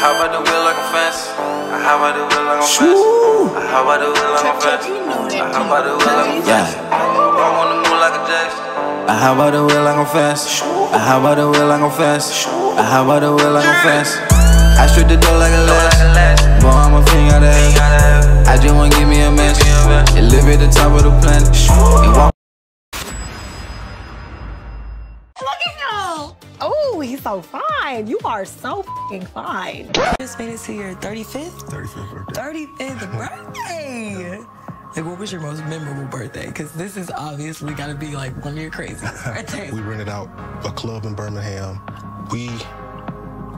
how about the wheel like a fence? How about the wheel like a fence? How about the wheel like a fence? How about the wheel like a fence? I want to move like a Jackson. How about the wheel like a fence? How about the wheel like a fence? How about the wheel like a fence? I strip the door like a lash. Boy, I'm a thing out of heaven. I just want to give me a mess. Elevate the top of the planet. Oh, he's so fine. You are so f***ing fine. Just made it to your 35th? 35th birthday. 35th birthday. Like, what was your most memorable birthday? Because this is obviously got to be, like, one of your craziest birthdays. We rented out a club in Birmingham. We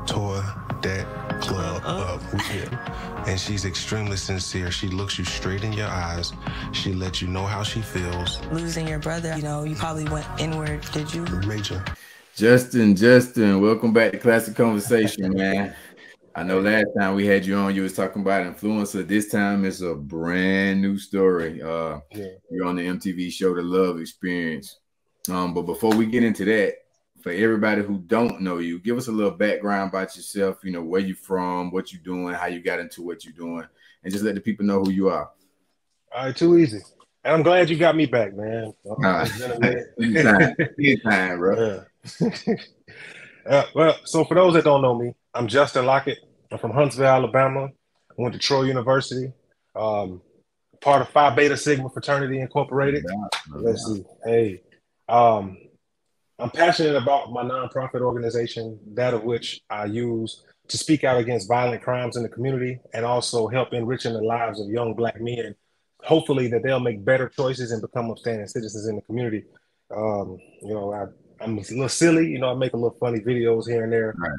tore that club up. We did. And she's extremely sincere. She looks you straight in your eyes. She lets you know how she feels. Losing your brother, you know, you probably went inward, did you? Major. Justin, welcome back to Classic Conversation, man. I know last time we had you on, you was talking about influencer. This time it's a brand new story. You're on the MTV show, The Love Experience. But before we get into that, for everybody who don't know you, give us a little background about yourself, you know, where you from, what you doing, how you got into what you're doing, and just let the people know who you are. All right, too easy. And I'm glad you got me back, man. Anytime, bro. Yeah. Well, so for those that don't know me, I'm Justin Lockett. I'm from Huntsville, Alabama. I went to Troy University. Part of Phi Beta Sigma Fraternity Incorporated. Let's see. Hey, I'm passionate about my nonprofit organization, that of which I use to speak out against violent crimes in the community and also help enriching the lives of young Black men. Hopefully that they'll make better choices and become upstanding citizens in the community. You know, I'm a little silly. You know, I make a little funny videos here and there. Right.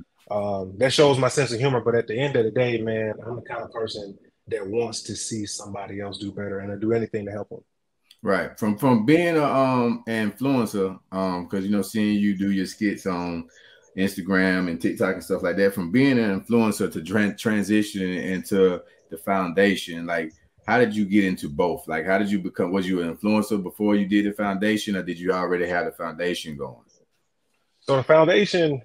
That shows my sense of humor. But at the end of the day, man, I'm the kind of person that wants to see somebody else do better and I do anything to help them. Right. From being a influencer, because, you know, seeing you do your skits on Instagram and TikTok and stuff like that, from being an influencer to transition into the foundation, like, how did you get into both? Like, how did you become, was you an influencer before you did the foundation or did you already have the foundation going? So the foundation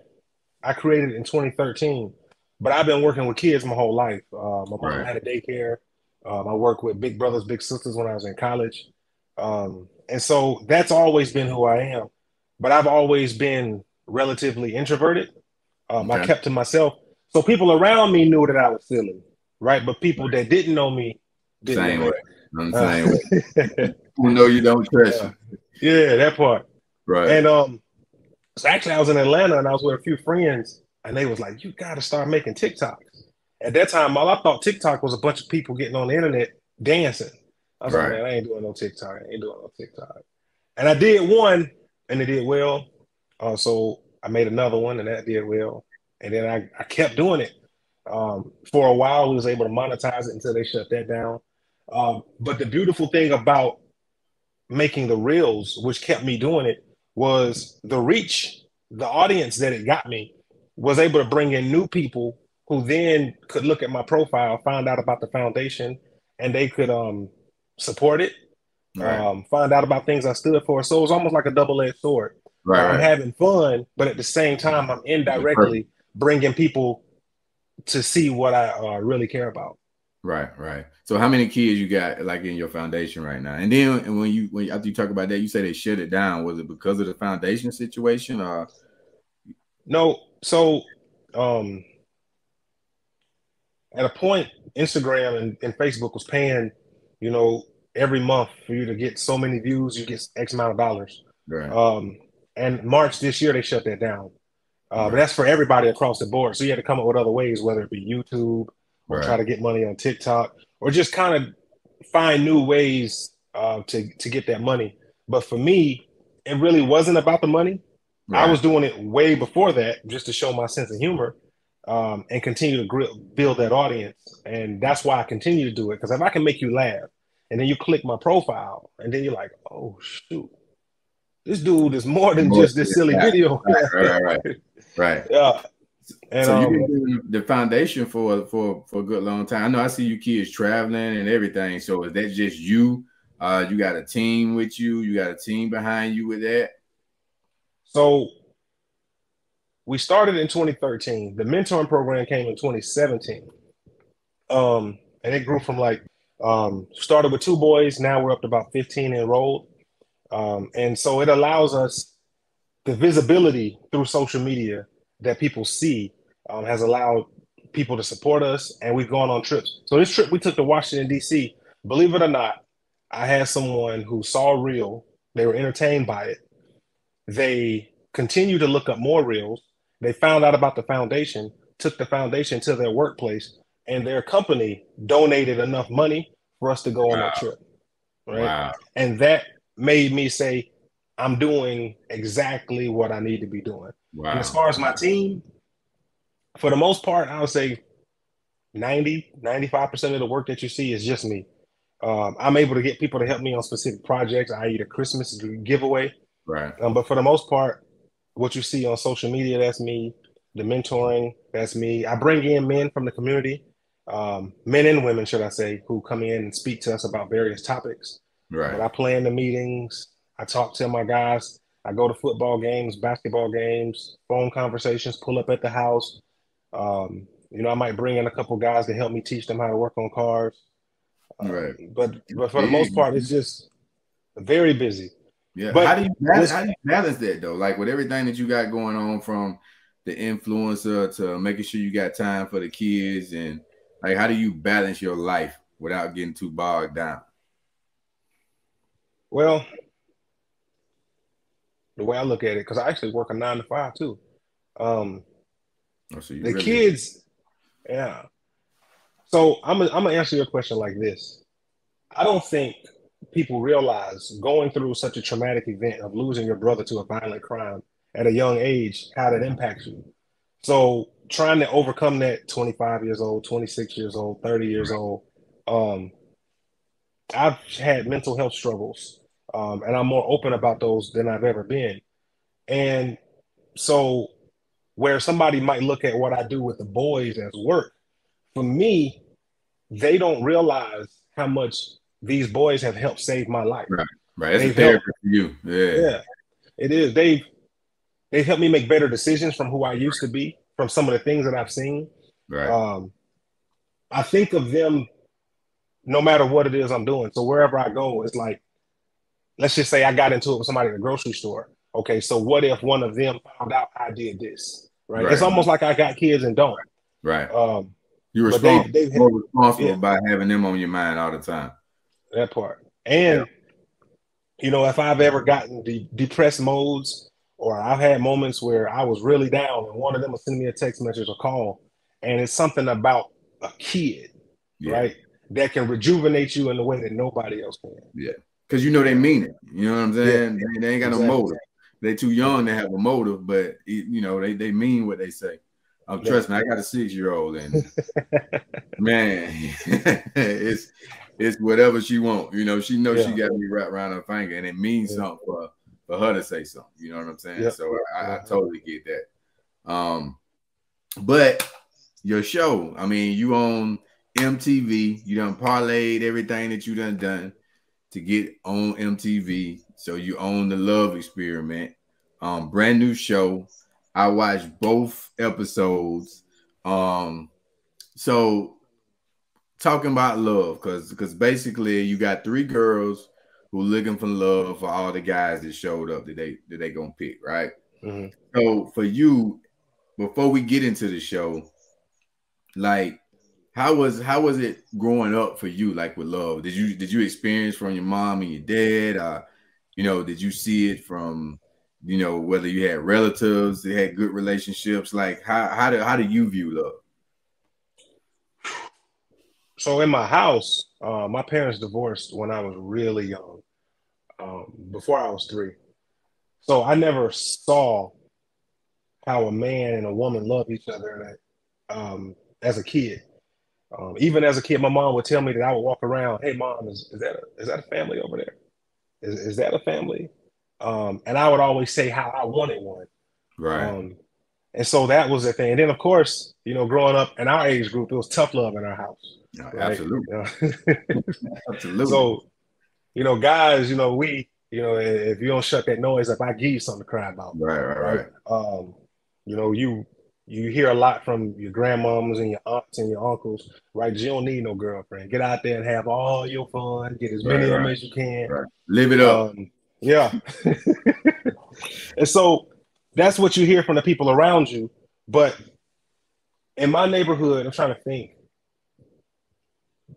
I created in 2013, but I've been working with kids my whole life. My mom had a daycare. I worked with big brothers, big sisters when I was in college. And so that's always been who I am, but I've always been relatively introverted. I kept to myself. So people around me knew that I was silly, right? But people that didn't know me, same way. I'm saying, you know, you don't trust you. Yeah, that part. Right. And so actually I was in Atlanta and I was with a few friends and they was like, you gotta start making TikToks. At that time, all I thought TikTok was a bunch of people getting on the internet dancing. I was like, man, I ain't doing no TikTok. I ain't doing no TikTok. And I did one and it did well. So I made another one and that did well. And then I kept doing it. For a while we was able to monetize it until they shut that down. But the beautiful thing about making the reels, which kept me doing it, was the reach, the audience that it got me was able to bring in new people who then could look at my profile, find out about the foundation, and they could support it, find out about things I stood for. So it was almost like a double-edged sword. Right, I'm having fun, but at the same time, I'm indirectly bringing people to see what I really care about. Right. So how many kids you got like in your foundation right now? And then when after you talk about that, you say they shut it down. Was it because of the foundation situation or? No. So at a point, Instagram and Facebook was paying, you know, every month for you to get so many views, you get X amount of dollars. Right. And March this year, they shut that down. But that's for everybody across the board. So you had to come up with other ways, whether it be YouTube, or try to get money on TikTok, or just kind of find new ways to get that money. But for me, it really wasn't about the money. Right. I was doing it way before that just to show my sense of humor and continue to build that audience. And that's why I continue to do it, because if I can make you laugh and then you click my profile and then you're like, oh, shoot, this dude is more than just this silly video. Right. Yeah. And so you've been doing the foundation for a good long time. I know I see you kids traveling and everything. So is that just you? You got a team with you? You got a team behind you with that? So we started in 2013. The mentoring program came in 2017. And it grew from like, started with 2 boys. Now we're up to about 15 enrolled. And so it allows us the visibility through social media that people see has allowed people to support us, and we've gone on trips. So this trip we took to Washington, D.C., believe it or not, I had someone who saw a reel. They were entertained by it. They continued to look up more reels. They found out about the foundation, took the foundation to their workplace, and their company donated enough money for us to go on that trip. Right? Wow. And that made me say, I'm doing exactly what I need to be doing. Wow. And as far as my team, for the most part, I would say 90, 95% of the work that you see is just me. I'm able to get people to help me on specific projects, i.e. the Christmas giveaway. Right. But for the most part, what you see on social media, that's me. The mentoring, that's me. I bring in men from the community, men and women, should I say, who come in and speak to us about various topics. Right. But I plan the meetings. I talk to my guys. I go to football games, basketball games, phone conversations, pull up at the house. You know, I might bring in a couple guys to help me teach them how to work on cars. Right. But for the most part, it's just very busy. Yeah. But how do you balance that though? Like with everything that you got going on, from the influencer to making sure you got time for the kids, and like, how do you balance your life without getting too bogged down? Well, the way I look at it, because I actually work a 9-to-5 too. So the kids, yeah. So I'm gonna answer your question like this. I don't think people realize going through such a traumatic event of losing your brother to a violent crime at a young age, how that impacts you. So trying to overcome that 25 years old, 26 years old, 30 years old. I've had mental health struggles, and I'm more open about those than I've ever been. And so where somebody might look at what I do with the boys as work, for me, they don't realize how much these boys have helped save my life. Right, right. It's a therapy for you. Yeah. Yeah, it is. They've helped me make better decisions from who I used to be, from some of the things that I've seen. Right. I think of them no matter what it is I'm doing. So wherever I go, it's like, let's just say I got into it with somebody at the grocery store. Okay, so what if one of them found out I did this? Right. Right. It's almost like I got kids and don't. Right. You're responsible, more responsible by having them on your mind all the time. That part. And, you know, if I've ever gotten depressed modes, or I've had moments where I was really down and one of them will send me a text message or call, and it's something about a kid, right, that can rejuvenate you in the way that nobody else can. Yeah. Because you know they mean it. You know what I'm saying? Yeah. They ain't got no motive. They too young to have a motive, but, you know, they mean what they say. Trust me, I got a 6-year-old, and man, it's whatever she wants. You know, she knows she got me wrapped around her finger, and it means something for her to say something. You know what I'm saying? Yeah. So I totally get that. But your show, I mean, you on MTV. You done parlayed everything that you done to get on MTV. So you own The Love Experiment, brand new show. I watched both episodes. So talking about love, because basically you got 3 girls who looking for love for all the guys that showed up that they gonna pick, right? Mm-hmm. So for you, before we get into the show, like how was it growing up for you, like with love? Did you experience from your mom and your dad? You know, did you see it from, you know, whether you had relatives, they had good relationships, like how do you view love? So in my house, my parents divorced when I was really young, before I was 3. So I never saw how a man and a woman love each other as a kid. Even as a kid, my mom would tell me that I would walk around, hey, mom, is that a family over there? Is that a family? And I would always say how I wanted one. Right. And so that was the thing. And then, of course, you know, growing up in our age group, it was tough love in our house. No, right? Absolutely. You know? Absolutely. So, you know, guys, you know, we, you know, if you don't shut that noise up, I give you something to cry about. Right, right, right. You know, you hear a lot from your grandmamas and your aunts and your uncles, right? You don't need no girlfriend. Get out there and have all your fun. Get as many of them as you can. Right. Live it up. Yeah. And so that's what you hear from the people around you. But in my neighborhood, I'm trying to think.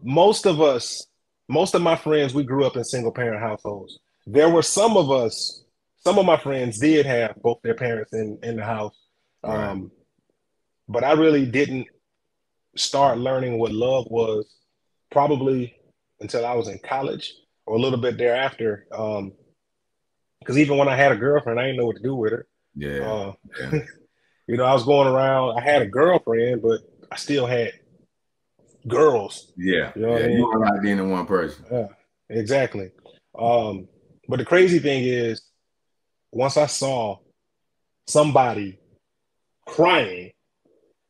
Most of us, most of my friends, we grew up in single-parent households. There were some of us, some of my friends did have both their parents in the house. Right. But I really didn't start learning what love was probably until I was in college or a little bit thereafter. Because even when I had a girlfriend, I didn't know what to do with her. Yeah. You know, I was going around. I had a girlfriend, but I still had girls. Yeah. You know what I mean? You were not being in one person. Yeah, exactly. But the crazy thing is, once I saw somebody crying,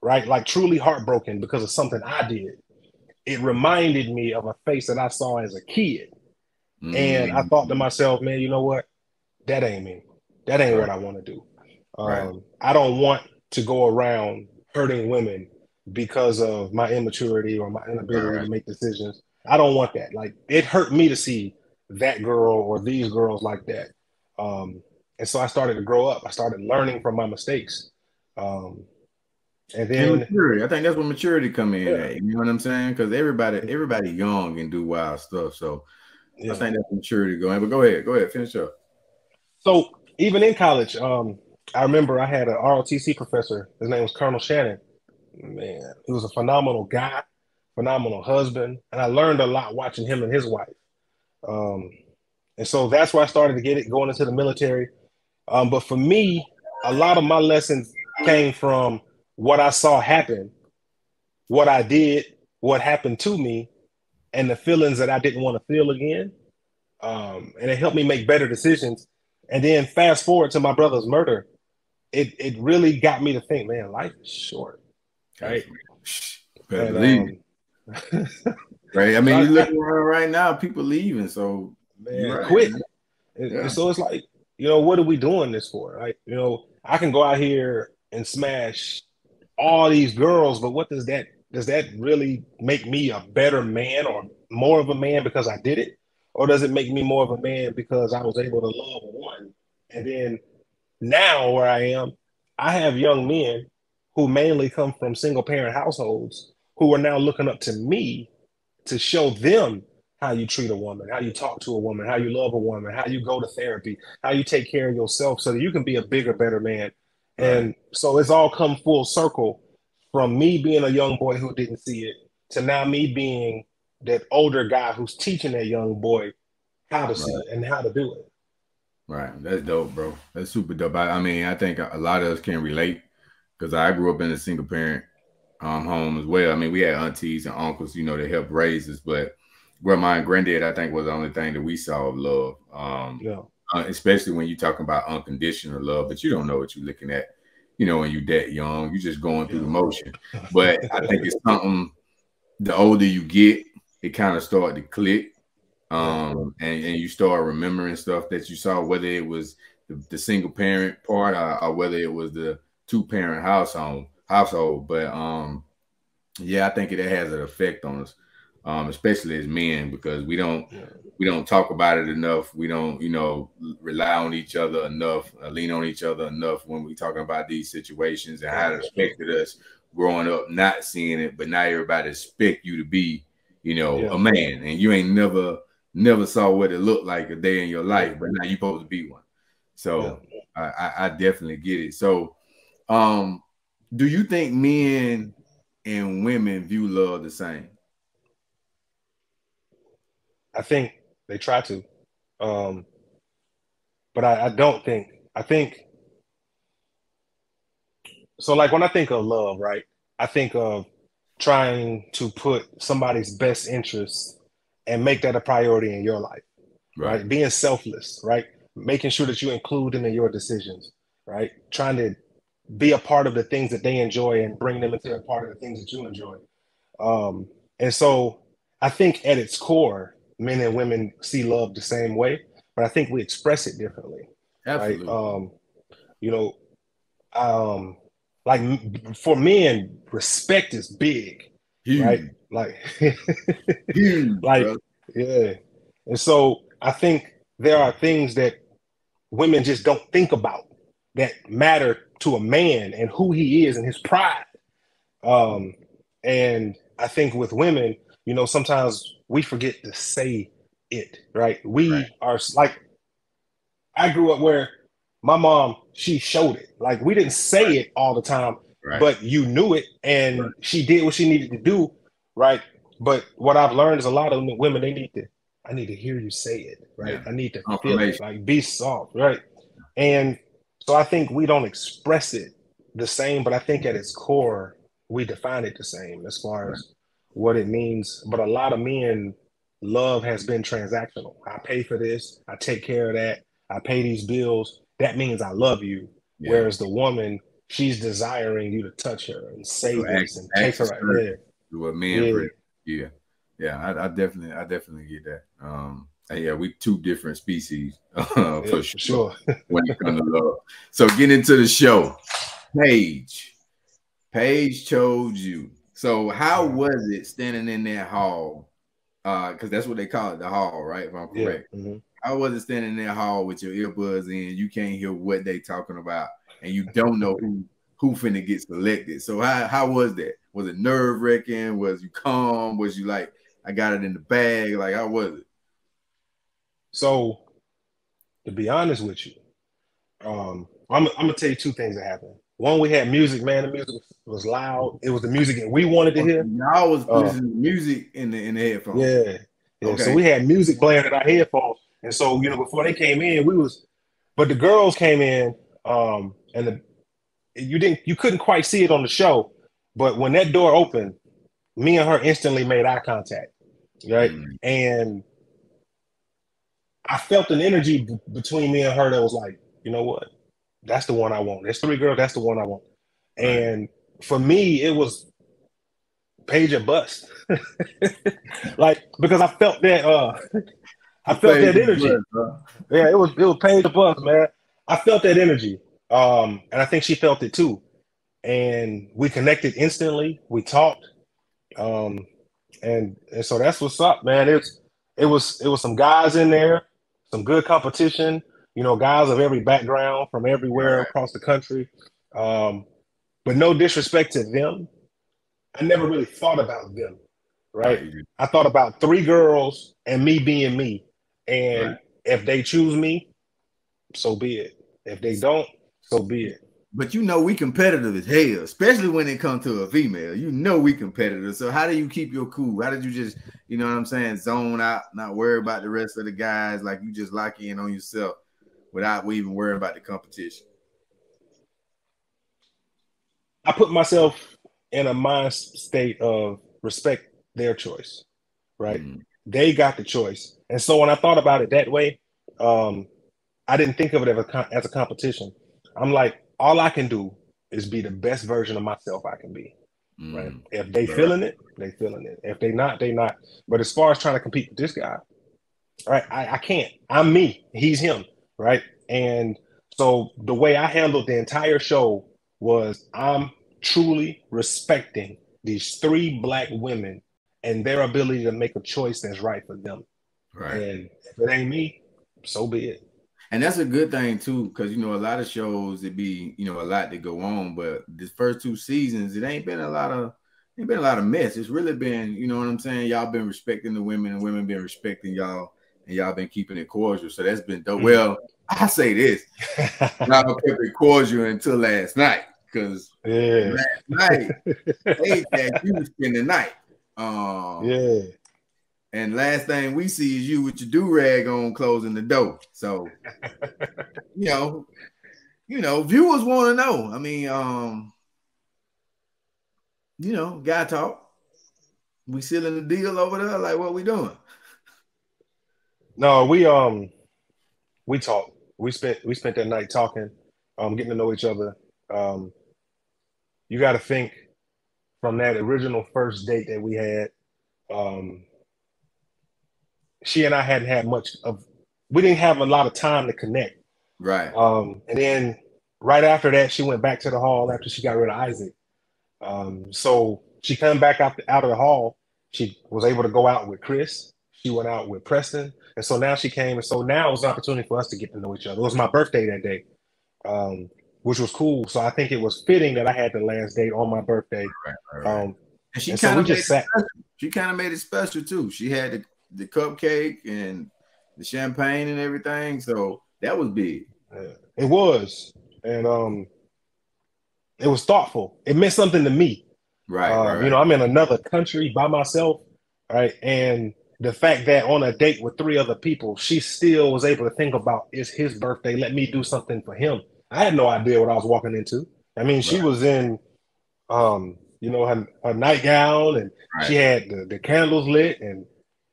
right, like truly heartbroken because of something I did, it reminded me of a face that I saw as a kid. Mm. And I thought to myself, man, you know what? That ain't me. That ain't what I want to do. I don't want to go around hurting women because of my immaturity or my inability to make decisions. I don't want that. Like, it hurt me to see that girl or these girls like that. And so I started to grow up. I started learning from my mistakes. And then maturity. I think that's where maturity come in at. You know what I'm saying? Because everybody young and do wild stuff. So I think that's maturity going. But go ahead, finish up. So even in college, I remember I had an ROTC professor. His name was Colonel Shannon. Man, he was a phenomenal guy, phenomenal husband. And I learned a lot watching him and his wife. And so that's where I started to get it, going into the military. But for me, a lot of my lessons came from what I saw happen, what I did, what happened to me, and the feelings that I didn't want to feel again. And it helped me make better decisions. And then fast forward to my brother's murder, it really got me to think, man, life is short, right? Better leave. Right? I mean, you look around right now, people leaving, so man, quit. Yeah. So it's like, you know, what are we doing this for? Like, you know, I can go out here and smash all these girls, but what does that really make me a better man or more of a man because I did it? Or does it make me more of a man because I was able to love one? And then now where I am, I have young men who mainly come from single parent households who are now looking up to me to show them how you treat a woman, how you talk to a woman, how you love a woman, how you go to therapy, how you take care of yourself so that you can be a bigger, better man. And so it's all come full circle from me being a young boy who didn't see it to now me being that older guy who's teaching that young boy how to see it and how to do it. Right. That's dope, bro. That's super dope. I mean, I think a lot of us can relate because I grew up in a single parent home as well. I mean, we had aunties and uncles, you know, that helped raise us, but grandma and granddad, I think, was the only thing that we saw of love. Especially when you're talking about unconditional love, but you don't know what you're looking at, you know, when you're that young, you're just going through the motion. But I think it's something, the older you get, it kind of started to click and you start remembering stuff that you saw, whether it was the single parent part or whether it was the two parent household. But yeah, I think it has an effect on us, especially as men, because we don't talk about it enough. We don't, you know, rely on each other enough, lean on each other enough when we're talking about these situations and how it affected us growing up, not seeing it, but now everybody expect you to be, you know, a man, and you ain't never saw what it looked like a day in your life, but now you're supposed to be one. So I definitely get it. So do you think men and women view love the same? I think they try to, but I don't think, so like when I think of love, right, I think of trying to put somebody's best interests and make that a priority in your life, right? Being selfless, right? Making sure that you include them in your decisions, right? Trying to be a part of the things that they enjoy and bring them into a part of the things that you enjoy. And so I think at its core, men and women see love the same way, but I think we express it differently. Absolutely. Right? You know, like for men, respect is big, huge. Right? Like, huge, like, bro. Yeah. And so I think there are things that women just don't think about that matter to a man and who he is and his pride. And I think with women, you know, sometimes we forget to say it, right? We are like, I grew up where my mom, she showed it. Like, we didn't say it all the time, but you knew it, and she did what she needed to do, right? But what I've learned is a lot of women, they need to, I need to hear you say it, right? Yeah. I need to feel it, like, be soft, right? And so I think we don't express it the same, but I think at its core, we define it the same as far as what it means. But a lot of men, love has been transactional. I pay for this, I take care of that, I pay these bills. That means I love you. Yeah. Whereas the woman, she's desiring you to touch her and say this and take her right there. What men, I definitely get that. Yeah, we two different species for sure. When it comes to love. So getting into the show, Paige chose you. So how was it standing in that hall? Because that's what they call it, the hall, right? If I'm correct. Yeah. Mm-hmm. I wasn't standing in that hall with your earbuds in. You can't hear what they talking about, and you don't know who finna get selected. So how was that? Was it nerve wracking? Was you calm? Was you like, I got it in the bag? Like, how was it? So, to be honest with you, I'm gonna tell you two things that happened. One, we had music, man. The music was loud. It was the music that we wanted to hear. I was listening to music in the headphones. Yeah. Okay. So we had music playing in our headphones. And so, you know, before they came in, but the girls came in, and you couldn't quite see it on the show, but when that door opened, me and her instantly made eye contact, right? Mm-hmm. And I felt an energy between me and her that was like, you know what? That's the one I want. There's three girls, that's the one I want. Right. And for me, it was Paige or bust. Like, because I felt that, I felt that energy. Yeah, it was Paige or bust, man. I felt that energy. And I think she felt it too. And we connected instantly. We talked. And so that's what's up, man. It was some guys in there, some good competition, you know, guys of every background from everywhere across the country. But no disrespect to them. I never really thought about them. Right. I thought about three girls and me being me. And if they choose me, so be it. If they don't, so be it. But you know we competitive as hell, especially when it comes to a female. You know we competitive. So how do you keep your cool? How did you just, you know what I'm saying, zone out, not worry about the rest of the guys, like you just lock in on yourself without even worrying about the competition? I put myself in a mind state of respect their choice, right? Mm. They got the choice. And so when I thought about it that way, I didn't think of it as a competition. I'm like, all I can do is be the best version of myself I can be, right? If they feeling it, they feeling it. If they not, they not. But as far as trying to compete with this guy, right, I can't. I'm me. He's him, right? And so the way I handled the entire show was I'm truly respecting these three Black women and their ability to make a choice that's right for them. Right. And if it ain't me, so be it. And that's a good thing too, because, you know, a lot of shows, it be, you know, a lot to go on, but the first two seasons, it ain't been a lot of mess. It's really been, you know what I'm saying? Y'all been respecting the women and women been respecting y'all and y'all been keeping it cordial. So that's been dope. Mm-hmm. Well, I say this, y'all kept it cordial until last night, because last night, they had you spend the night. And last thing we see is you with your do-rag on closing the door. So, you know, viewers want to know. I mean, you know, guy talk. We sealing the deal over there. Like, what we doing? No, we talked. We spent that night talking, getting to know each other. You got to think from that original first date that we had, she and I hadn't had much of, we didn't have a lot of time to connect. Right. And then right after that, she went back to the hall after she got rid of Isaac. So she came back out of the hall. She was able to go out with Chris. She went out with Preston. And so now she came. And so now it was an opportunity for us to get to know each other. It was my birthday that day, which was cool. So I think it was fitting that I had the last date on my birthday. Right. And she kind of made it special too. She had the cupcake and the champagne and everything. So that was big. Yeah, it was. And it was thoughtful. It meant something to me. Right, right. You know, I'm in another country by myself. Right. And the fact that on a date with three other people, she still was able to think about, it's his birthday. Let me do something for him. I had no idea what I was walking into. I mean, she was in, you know, her nightgown, and she had the candles lit, and,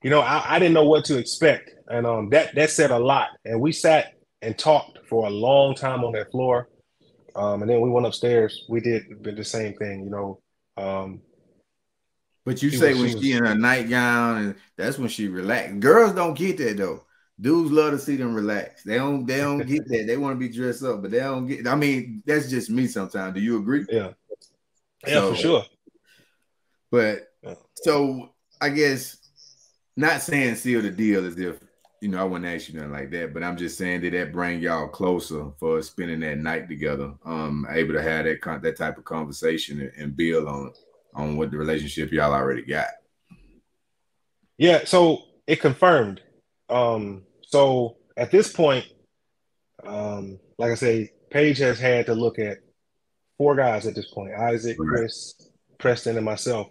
you know, I didn't know what to expect. And that said a lot. And we sat and talked for a long time on that floor. And then we went upstairs. We did the same thing, you know. But you say when she in her nightgown, and that's when she relaxed. Girls don't get that though. Dudes love to see them relax. They don't get that. They want to be dressed up, but they don't get. I mean, that's just me sometimes. Do you agree? Yeah. Yeah, so, for sure. But so I guess not saying seal the deal as if, you know, I wouldn't ask you nothing like that, but I'm just saying, did that bring y'all closer for spending that night together? Able to have that type of conversation and build on what the relationship y'all already got. Yeah, so it confirmed. So at this point, like I say, Paige has had to look at 4 guys at this point: Isaac, Chris, Preston, and myself.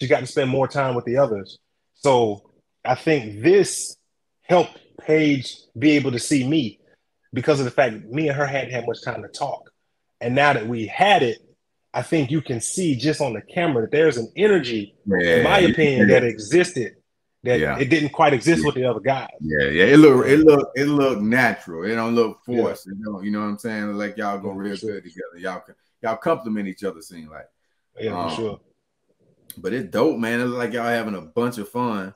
She got to spend more time with the others. So I think this help Paige be able to see me, because of the fact that me and her hadn't had much time to talk. And now that we had it, I think you can see just on the camera that there's an energy, in my opinion, that existed that it didn't quite exist with the other guys. Yeah. It looked natural. It don't look forced. Yeah. You know what I'm saying? Like y'all go real good together. Y'all compliment each other, seem like. Yeah, for sure. But it's dope, man. It's like y'all having a bunch of fun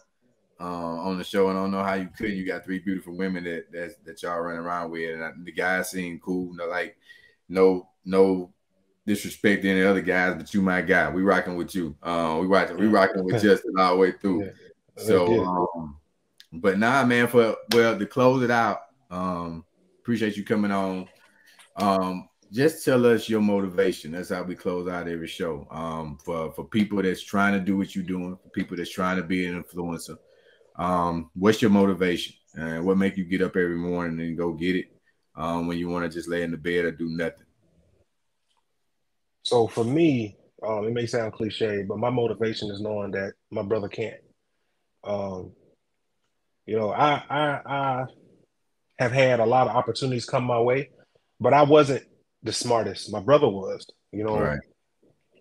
on the show, and I don't know how you could. You got 3 beautiful women that y'all running around with, and the guys seem cool. No, like no disrespect to any other guys, but you my guy. We rocking with you. We rocking with Justin all the way through. Yeah. So, but nah, man. To close it out, appreciate you coming on. Just tell us your motivation. That's how we close out every show. For people that's trying to do what you're doing, for people that's trying to be an influencer, what's your motivation? And what make you get up every morning and go get it when you want to just lay in the bed or do nothing? So for me, it may sound cliche, but my motivation is knowing that my brother can't. You know, I have had a lot of opportunities come my way, but I wasn't the smartest. My brother was, you know,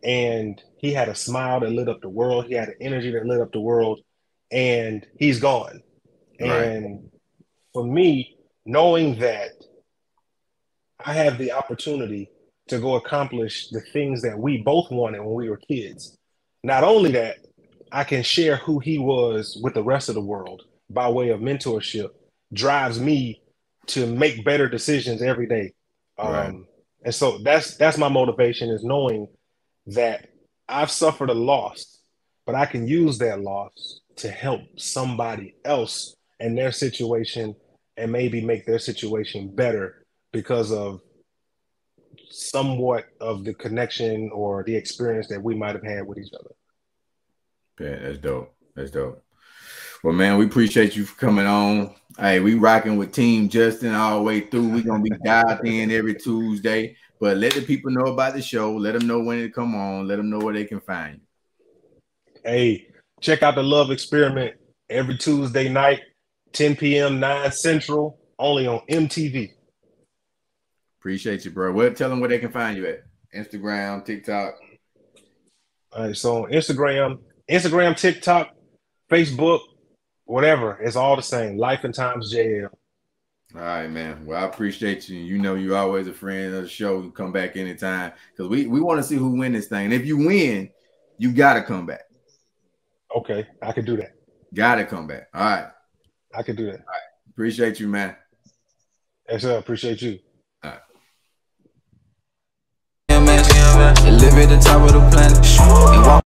and he had a smile that lit up the world. He had an energy that lit up the world, and he's gone. And for me, knowing that I have the opportunity to go accomplish the things that we both wanted when we were kids. Not only that, I can share who he was with the rest of the world by way of mentorship, drives me to make better decisions every day. And so that's my motivation, is knowing that I've suffered a loss, but I can use that loss to help somebody else in their situation and maybe make their situation better because of somewhat of the connection or the experience that we might have had with each other. Yeah, that's dope. That's dope. Well, man, we appreciate you for coming on. Hey, we rocking with Team Justin all the way through. We're going to be dived in every Tuesday. But let the people know about the show. Let them know when it come on. Let them know where they can find you. Hey, check out The Love Experiment every Tuesday night, 10 p.m., 9 Central, only on MTV. Appreciate you, bro. Well, tell them where they can find you at. Instagram, TikTok. All right, so on Instagram, TikTok, Facebook, whatever. It's all the same. Life and Times JL. All right, man. Well, I appreciate you. You know you're always a friend of the show. You come back anytime, because we want to see who win this thing. And if you win, you got to come back. Okay, I can do that. Got to come back. All right. I can do that. All right. Appreciate you, man. Yes, sir. Appreciate you. live at the top of the planet.